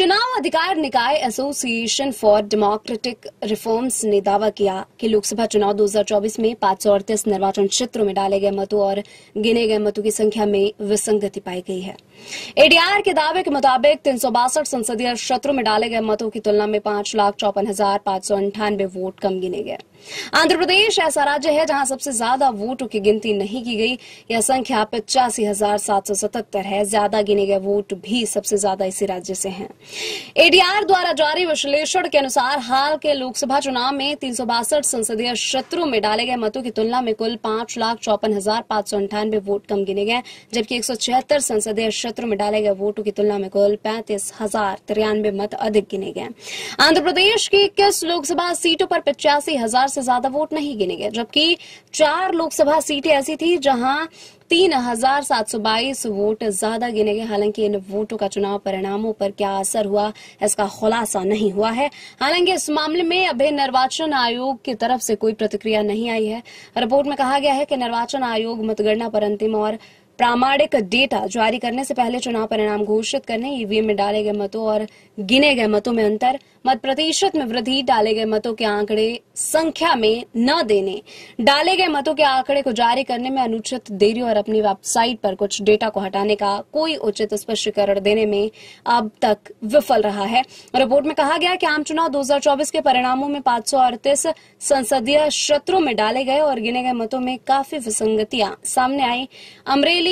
चुनाव अधिकार निकाय एसोसिएशन फॉर डेमोक्रेटिक रिफॉर्म्स ने दावा किया कि लोकसभा चुनाव 2024 में 538 निर्वाचन क्षेत्रों में डाले गए मतों और गिने गए मतों की संख्या में विसंगति पाई गई है। एडीआर के दावे के मुताबिक 362 संसदीय क्षेत्रों में डाले गए मतों की तुलना में 5,54,598 वोट कम गिने गए। आंध्र प्रदेश ऐसा राज्य है जहां सबसे ज्यादा वोटों की गिनती नहीं की गई। यह संख्या 85,777 है। ज्यादा गिने गए वोट भी सबसे ज्यादा इसी राज्य से हैं। एडीआर द्वारा जारी विश्लेषण के अनुसार हाल के लोकसभा चुनाव में 362 संसदीय क्षेत्रों में डाले गए मतों की तुलना में कुल 5,54,598 वोट कम गिने गए, जबकि 176 संसदीय क्षेत्रों में डाले गए वोटों की तुलना में कुल 35,093 मत अधिक गिने गए। आंध्र प्रदेश की 21 लोकसभा सीटों पर 85,000 से ज्यादा वोट नहीं गिने गए, जबकि 4 लोकसभा सीटें ऐसी थी जहां 3,722 वोट ज्यादा गिने गए। हालांकि इन वोटों का चुनाव परिणामों पर क्या असर हुआ, इसका खुलासा नहीं हुआ है। हालांकि इस मामले में अभी निर्वाचन आयोग की तरफ से कोई प्रतिक्रिया नहीं आई है। रिपोर्ट में कहा गया है कि निर्वाचन आयोग मतगणना पर अंतिम और प्रामाणिक डेटा जारी करने से पहले चुनाव परिणाम घोषित करने, ईवीएम में डाले गए मतों और गिने गए मतों में अंतर, मत प्रतिशत में वृद्धि, डाले गए मतों के आंकड़े संख्या में न देने, डाले गए मतों के आंकड़े को जारी करने में अनुचित देरी और अपनी वेबसाइट पर कुछ डेटा को हटाने का कोई उचित स्पष्टीकरण देने में अब तक विफल रहा है। रिपोर्ट में कहा गया कि आम चुनाव 2024 के परिणामों में 538 संसदीय क्षेत्रों में डाले गए और गिने गए मतों में काफी विसंगतियां सामने आई। अमरेली,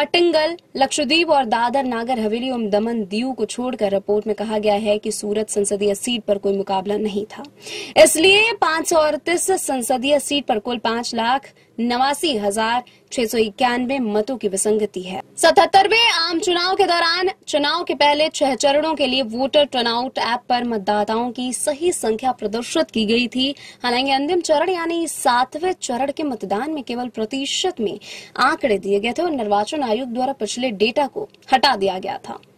अटंगल, लक्षद्वीप और दादर नागर हवेली एवं दमन दीव को छोड़कर रिपोर्ट में कहा गया है कि सूरत संसदीय सीट पर कोई मुकाबला नहीं था, इसलिए 538 संसदीय सीट पर कुल 5,89,691 मतों की विसंगति है। 77वें आम चुनाव के दौरान चुनाव के पहले 6 चरणों के लिए वोटर टर्नआउट ऐप पर मतदाताओं की सही संख्या प्रदर्शित की गई थी। हालांकि अंतिम चरण यानी 7वें चरण के मतदान में केवल प्रतिशत में आंकड़े दिए गए थे और निर्वाचन आयोग द्वारा पिछले डेटा को हटा दिया गया था।